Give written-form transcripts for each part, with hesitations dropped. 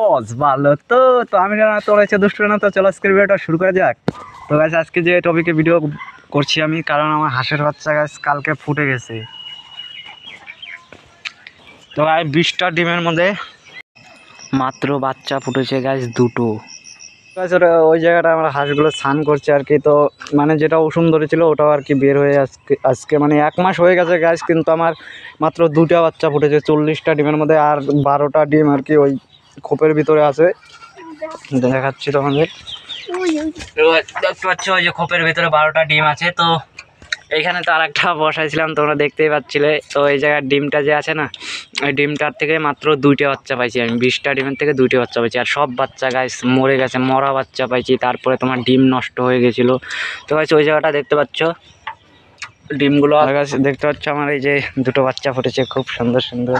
भालो तो आमी ना तो ऐसे दुष्ट ना तो चलो इसके वीडियो शुरू करा जाए। तो गाइस आज के जो टॉपिके वीडियो करছি আমি কারণ আমার হাঁসের বাচ্চা गाइस কালকে ফুটে গেছে। তো गाइस 20টা ডিমের মধ্যে মাত্র বাচ্চা ফুটেছে गाइस দুটো। गाइस ওই জায়গাটা আমরা হাঁসগুলো স্নান করছে আর কি। তো মানে যেটা সুন্দর ছিল ওটাও আর কি বের হয়ে আজকে মানে এক মাস হয়ে গেছে गाइस, কিন্তু আমার মাত্র দুটো বাচ্চা ফুটেছে 40টা ডিমের মধ্যে। আর 12টা ডিম আর কি ওই খোপের ভিতরে আছে, দেখাচ্ছি তোমাদের। দেখতে পাচ্ছ ওই যে খোপের ভিতরে 12টা ডিম আছে। তো এইখানে তো আরেকটা বসাইছিলাম, তোমরা দেখতেই পাচ্ছিলে। তো এই জায়গার ডিমটা যে আছে না, ওই ডিমটার থেকে মাত্র 2টা বাচ্চা পাইছি আমি। 20টা ডিমের থেকে 2টা বাচ্চা পাইছি, আর সব বাচ্চা গাইস মরে গেছে, মরা বাচ্চা পাইছি। তারপরে তোমার ডিম নষ্ট হয়ে গেছিলো। তো গাইস ওই জায়গাটা দেখতে পাচ্ছ ডিমগুলো, আর গাইস দেখতে পাচ্ছ আমার এই যে দুটো বাচ্চা ফুটেছে খুব সুন্দর সুন্দর।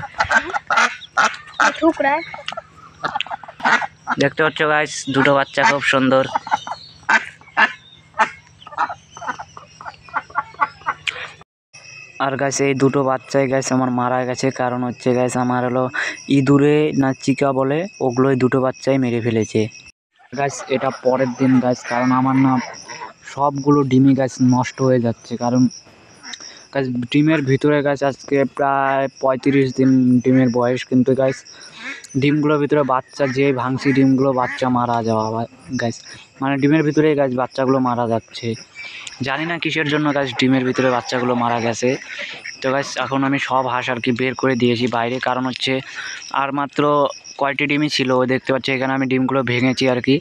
দেখতে পাচ্ছ গাইস দুটো বাচ্চা খুব সুন্দর। আর গাইস এই দুটো বাচ্চাই গাইস আমার মারা গেছে, কারণ হচ্ছে গাইস আমার হলো ইঁদুরে না চিকা বলে, ওগুলোই দুটো বাচ্চাই মেরে ফেলেছে গাইস। এটা পরের দিন গাইস, কারণ আমার না সবগুলো ডিমই গাইস নষ্ট হয়ে যাচ্ছে। কারণ গাইস ডিমের ভিতরে গাইস আজকে প্রায় 35 দিন ডিমের বয়স, কিন্তু গাইস ডিমগুলোর ভিতরে বাচ্চা যে ভাঙছি ডিমগুলো বাচ্চা মারা যাওয়া গাইস, মানে ডিমের ভিতরে গাইস বাচ্চাগুলো মারা যাচ্ছে। জানি না কিসের জন্য গাইস ডিমের ভিতরে বাচ্চাগুলো মারা গেছে। তো গাইস এখন আমি সব হাঁস আর কি বের করে দিয়েছি বাইরে, কারণ হচ্ছে আর মাত্র কয়টি ডিমই ছিল। দেখতে পাচ্ছি এখানে আমি ডিমগুলো ভেঙেছি আর কি,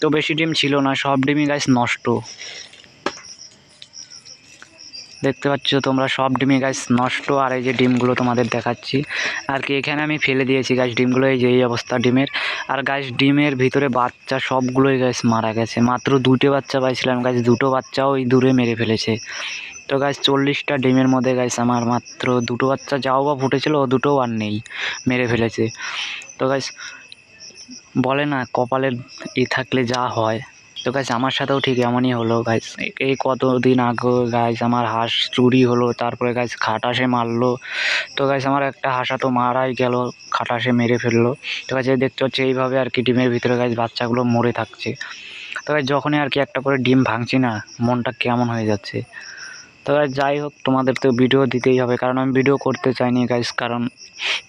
তো বেশি ডিম ছিল না, সব ডিমই গাইস নষ্ট। দেখতে পাচ্ছ তোমরা সব ডিমই গাইস নষ্ট। আর এই যে ডিমগুলো তোমাদের দেখাচ্ছি আর কি, এখানে আমি ফেলে দিয়েছি গাইস ডিমগুলো, এই যে এই অবস্থা ডিমের। আর গাইস ডিমের ভিতরে বাচ্চা সবগুলোই গাইস মারা গেছে, মাত্র 2টা বাচ্চা পাইছিলাম গাইস, দুটো বাচ্চাও ওই দূরে মেরে ফেলেছে। তো গাইস 40টা ডিমের মধ্যে গাইস আমার মাত্র দুটো বাচ্চা যাও বা ফুটেছিল, ও দুটোও আর নেই, মেরে ফেলেছে। তো গাইস বলে না কপালের থাকলে যা হয়। তো গাইস আমার সাথেও ঠিক এমনই হলো গাইস। এই কতদিন আগে গাইস আমার হাঁস চুরি হলো, তারপরে গাইস খাটাসে মারলো। তো গাইস আমার একটা হাঁসা তো মারাই গেল, খাটাসে মেরে ফেললো। তো গাইস দেখতে হচ্ছে এইভাবে আর কি ডিমের ভিতরে গাইস বাচ্চাগুলো মরে থাকছে। তো গাইস যখনই আর কি একটা করে ডিম ভাঙছি না, মনটা কেমন হয়ে যাচ্ছে। তো গাইস যাই হোক, তোমাদের তো ভিডিও দিতেই হবে, কারণ আমি ভিডিও করতে চাইনি গাইস, কারণ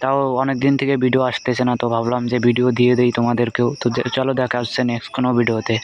তাও অনেক দিন থেকে ভিডিও আসতেছে না। তো ভাবলাম যে ভিডিও দিয়ে দিই তোমাদেরকেও। তো চলো দেখা হচ্ছে নেক্সট কোনো ভিডিওতে।